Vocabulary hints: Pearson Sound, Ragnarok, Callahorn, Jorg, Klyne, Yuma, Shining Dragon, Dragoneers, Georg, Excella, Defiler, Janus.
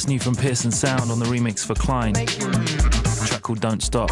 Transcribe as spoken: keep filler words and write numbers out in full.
That's new from Pearson Sound on the remix for Klyne, a track called Don't Stop.